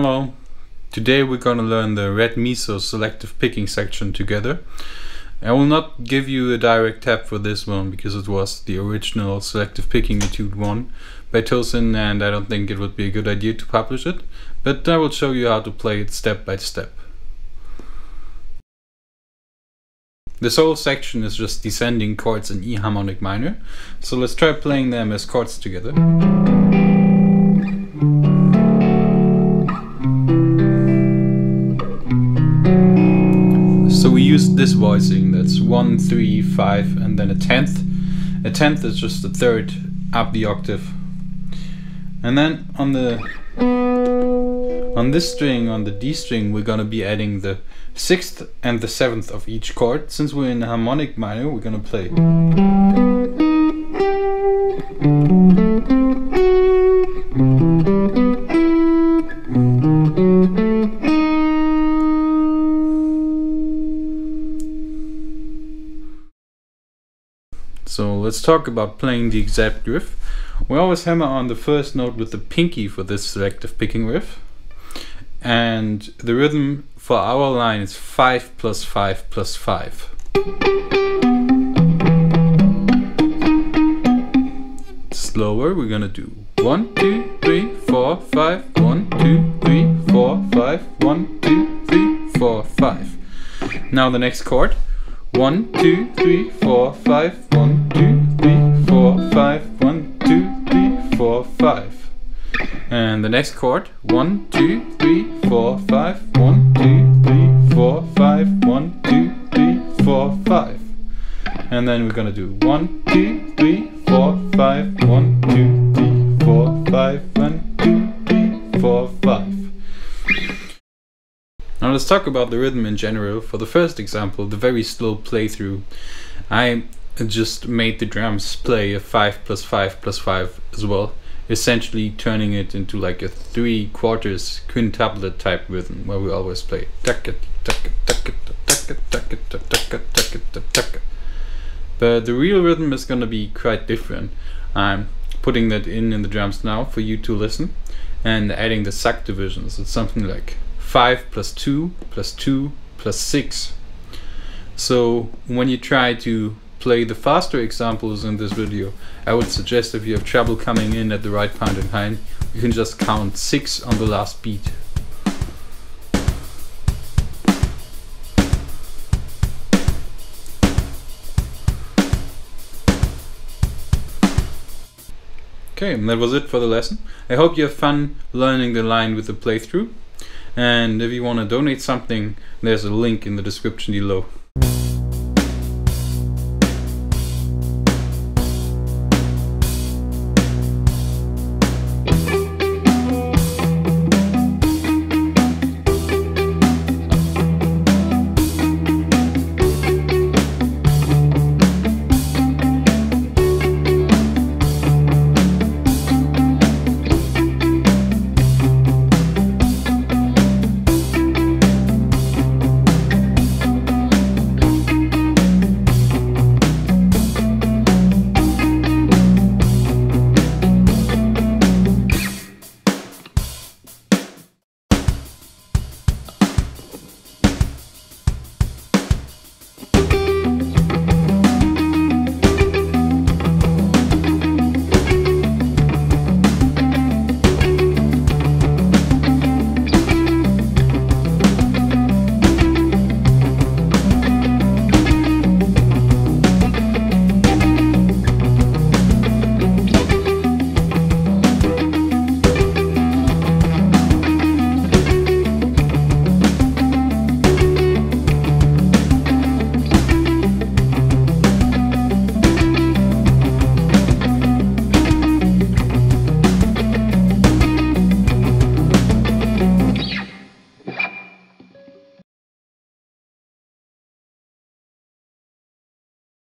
Hello, today we're gonna learn the Red Miso Selective Picking section together. I will not give you a direct tab for this one because it was the original Selective Picking Etude 1 by Tosin and I don't think it would be a good idea to publish it, but I will show you how to play it step by step. This whole section is just descending chords in E harmonic minor, so let's try playing them as chords together. So we used this voicing, that's 1, 3, 5 and then a 10th. A 10th is just a third up the octave. And then on this string, on the D string, we're gonna be adding the 6th and the 7th of each chord. Since we're in harmonic minor, we're gonna play. So let's talk about playing the exact riff. We always hammer on the first note with the pinky for this selective picking riff. And the rhythm for our line is 5 plus 5 plus 5. Slower, we're gonna do 1, 2, 3, 4, 5, 1, 2, 3, 4, 5, 1, 2, 3, 4, 5. Now the next chord. 1, 2, 3, 4, 5, 1, 2, 3, 4, 5, 1, 2, 3, 4, 5. And the next chord, 1, 2, 3, 4, 5, 1, 2, 3, 4, 5, 1, 2, 3, 4, 5. And then we're gonna do 1, 2, 3, 4, 5, 1, 2, 3, 4, 5, 1, 2, 3, 4, 5. Now let's talk about the rhythm in general. For the first example, the very slow playthrough, I just made the drums play a 5 plus 5 plus 5 as well, essentially turning it into like a 3/4 quintuplet type rhythm where we always play. But the real rhythm is going to be quite different. I'm putting that in the drums now for you to listen and adding the subdivisions. It's something like 5 plus 2 plus 2 plus 6. So when you try to play the faster examples in this video, I would suggest if you have trouble coming in at the right point in time, you can just count 6 on the last beat. Okay, and that was it for the lesson. I hope you have fun learning the line with the playthrough. And if you want to donate something, there's a link in the description below.